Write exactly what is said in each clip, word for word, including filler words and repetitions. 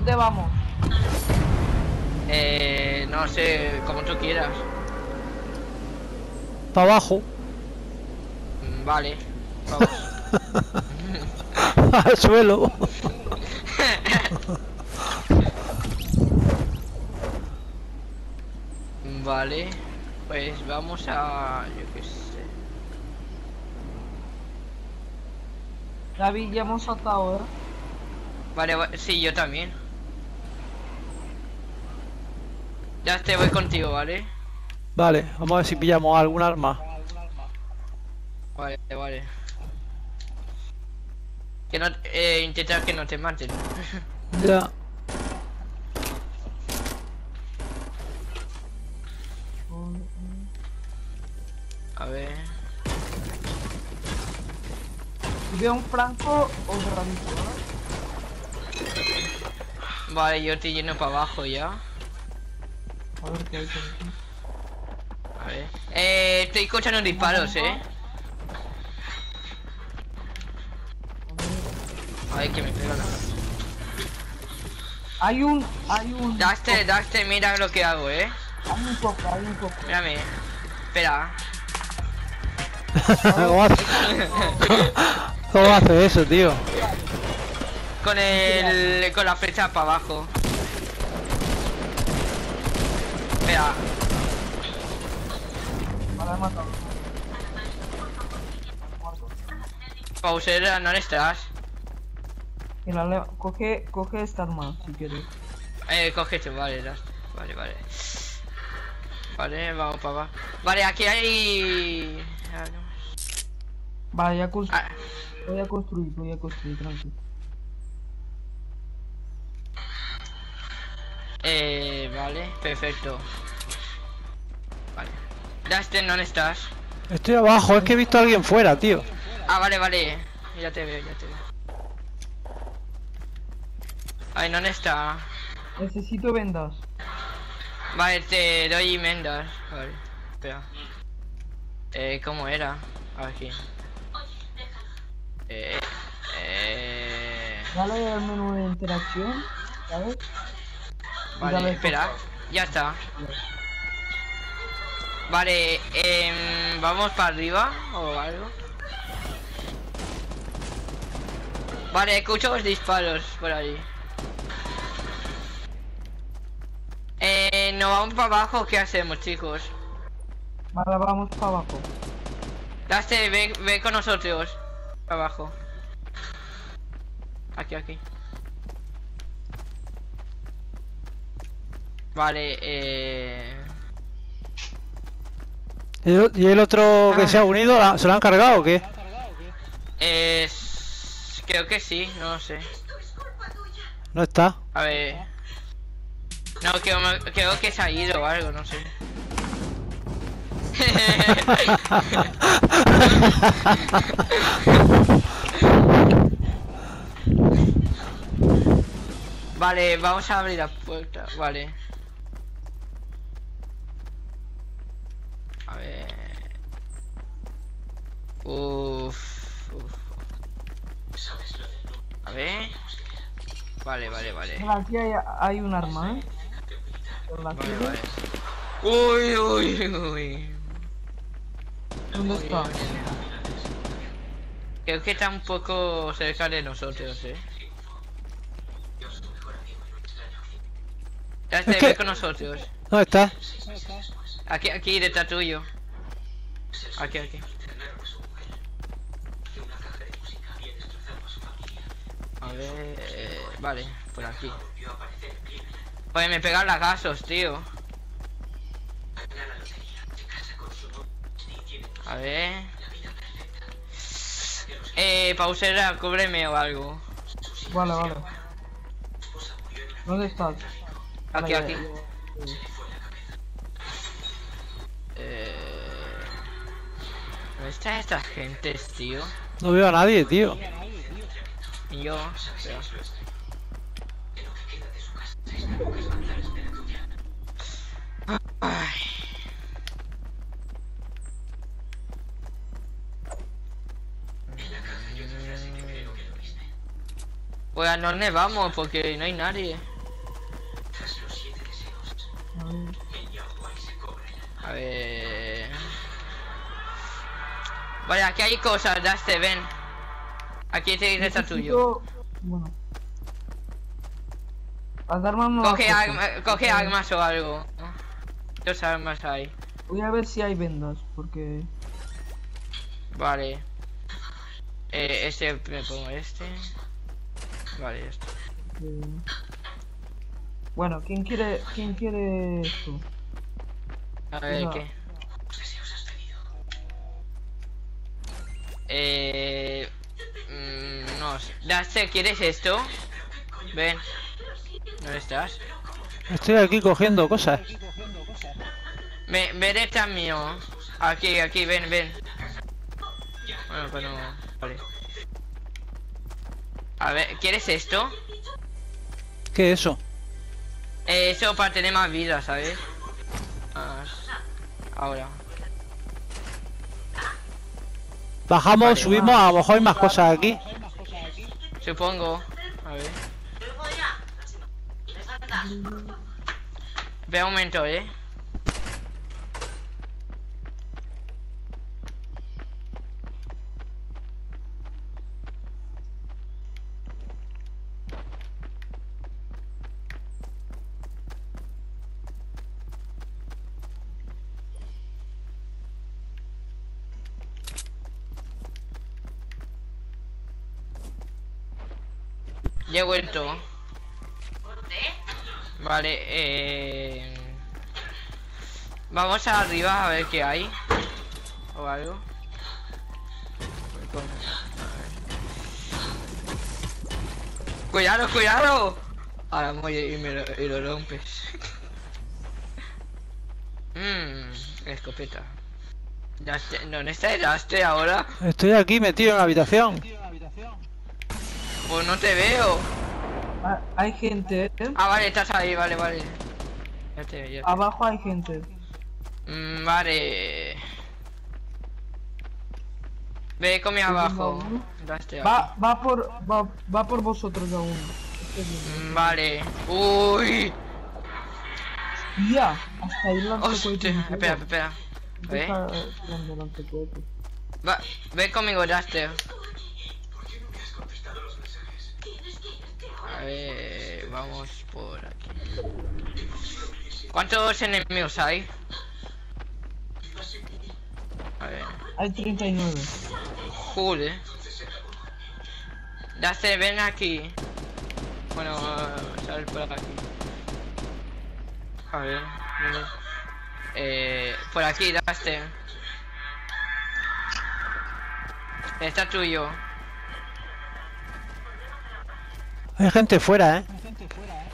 ¿Dónde vamos? Eh, no sé, como tú quieras. Para abajo. Vale, vamos. Al suelo. Vale, pues vamos a... yo qué sé. David, ya hemos hasta ahora. Vale, va... sí, yo también. Ya te voy contigo, ¿vale? Vale, vamos a ver si pillamos algún arma. Vale, vale. Que no... Eh, intentar que no te maten. Ya. A ver... ¿Veo un franco o un granito? Vale, yo te lleno para abajo ya. A ver qué hay por aquí. A ver... Eh... Estoy escuchando disparos, eh. Ay, que me pega la... Hay un... Hay un... Dadxter, Dadxter, mira lo que hago, eh. Hay un poco, hay un poco. Mírame. Espera. ¿Cómo hace? ¿Cómo hace eso, tío? Con el... con la flecha para abajo. Espera. Pausera, no estás. Coge, coge esta arma si quieres. Eh, coge esto, vale, vale, vale. Vale, vamos para abajo. Vale, aquí hay... Vale, ya constru... ah. voy a construir, voy a construir, tranquilo. Eh, vale, perfecto. Vale. Dadxter, ¿dónde estás? Estoy abajo, es que he visto a alguien fuera, tío. Ah, vale, vale. Ya te veo, ya te veo. Ay, ¿dónde está? Necesito vendas. Vale, te doy vendas. Vale, espera. Eh, ¿cómo era? Aquí. Eh, eh... Dale al menú de interacción, ¿sabes? Vale, dale, espera. Esto. Ya está. Vale, eh, ¿vamos para arriba o algo? Vale, escucho los disparos por ahí. Eh, ¿nos vamos para abajo? ¿Qué hacemos, chicos? Vale, vamos para abajo. Dadxter, ve, ve con nosotros. Para abajo. Aquí, aquí. Vale, eh... ¿Y el, y el otro ah. que se ha unido, la, se lo han cargado o qué? Eh... Creo que sí, no lo sé. Esto es culpa tuya. No está. A ver... No, creo, creo que se ha ido o algo, no sé. Vale, vamos a abrir la puerta, vale. A ver. Uff, uff. A ver. Vale, vale, vale. Aquí hay, hay un arma, ¿eh? Vale, vale. Uy, uy, uy. ¿Dónde está? Creo que está un poco cerca de nosotros, eh. Ya está, ve con nosotros. ¿Dónde está? Aquí, aquí, detrás tuyo. Aquí, aquí. A ver... Eh, vale, por aquí. Oye, me pegan lagazos, tío. A ver... Eh, pausera, cúbreme o algo. Vale, vale. ¿Dónde estás? Aquí, aquí. Eh... ¿Dónde están estas gentes, tío? No veo a nadie, tío. Y yo... Pero... Ay. Pues a dónde vamos, porque no hay nadie. A ver... Vale, aquí hay cosas, Dadxter, ven. Aquí te dice está tuyo. Bueno. Haz armas más. Coge, arma, coge armas o algo. Dos armas hay. Voy a ver si hay vendas, porque... Vale. Eh, este, me pongo este. Vale, esto. Okay. Bueno, ¿quién quiere, quién quiere esto? A ver, no. ¿Qué? Eh... Mmm, no sé. Dadxter, ¿quieres esto? Ven. ¿Dónde estás? Estoy aquí cogiendo cosas. Ven, ven, está mío. Aquí, aquí, ven, ven. Bueno, pero... Vale. A ver, ¿quieres esto? ¿Qué es eso? Eh, eso para tener más vida, ¿sabes? Ah, ahora. Bajamos, vale, subimos, a lo mejor hay más cosas aquí. Supongo. A ver. Ve un momento, eh. Ya he vuelto. Vale, eh... vamos arriba a ver qué hay. O algo. ¡Cuidado, cuidado! Ahora voy y me lo, y lo rompes. Mmm, escopeta. ¿Dónde está el Dadxter ahora? Estoy aquí metido en la habitación. Pues no te veo. Ah, hay gente. Ah, vale, estás ahí, vale, vale. Ya te veo, ya te veo. Abajo hay gente. Mm, vale. Ve, come abajo. Va, va por, va, va por vosotros aún. Mm, vale. Uy. Ya. Hasta ahí la espera, espera. Ve. Va, ve conmigo, Dadxter. A ver, vamos por aquí. ¿Cuántos enemigos hay? A ver. Hay treinta y nueve. Joder. Dadxter, ven aquí. Bueno, sal por aquí. A ver, ¿dónde? Eh, por aquí, Dadxter. Está tuyo. Hay gente fuera, ¿eh? Hay gente fuera, ¿eh?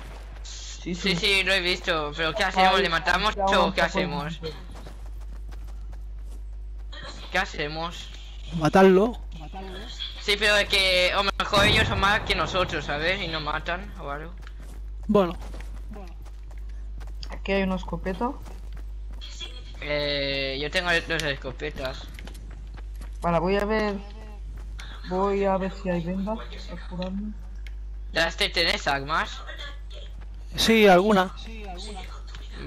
Sí, sí, sí, lo he visto. Pero ¿qué hacemos? ¿Le matamos o qué hacemos? ¿Qué hacemos? ¿Matarlo? Sí, pero es que a lo mejor ellos son más que nosotros, ¿sabes? Y nos matan o algo. Bueno. Aquí hay una escopeta. Eh... Yo tengo dos escopetas. Vale, voy a ver... Voy a ver si hay vendas. ¿Dadxter, tenés armas? Sí, alguna.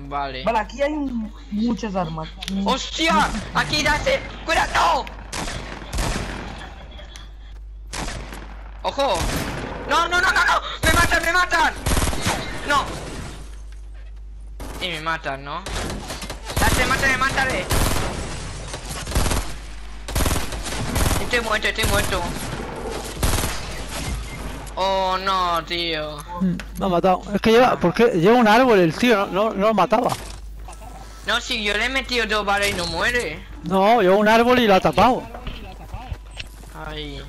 Vale. Vale, aquí hay un... muchas armas. ¡Hostia! Aquí, Dadxter. ¡Cuidado! ¡No! ¡Ojo! ¡No, no, no, no, no! ¡Me matan, me matan! ¡No! Y me matan, ¿no? ¡Dadxter, mátale, mátale! Estoy muerto, estoy muerto. Oh no, tío. Me ha matado. Es que lleva, porque lleva un árbol el tío, no, no, no lo mataba. No, si yo le he metido dos balas y no muere. No, lleva un árbol y lo ha tapado. Ay.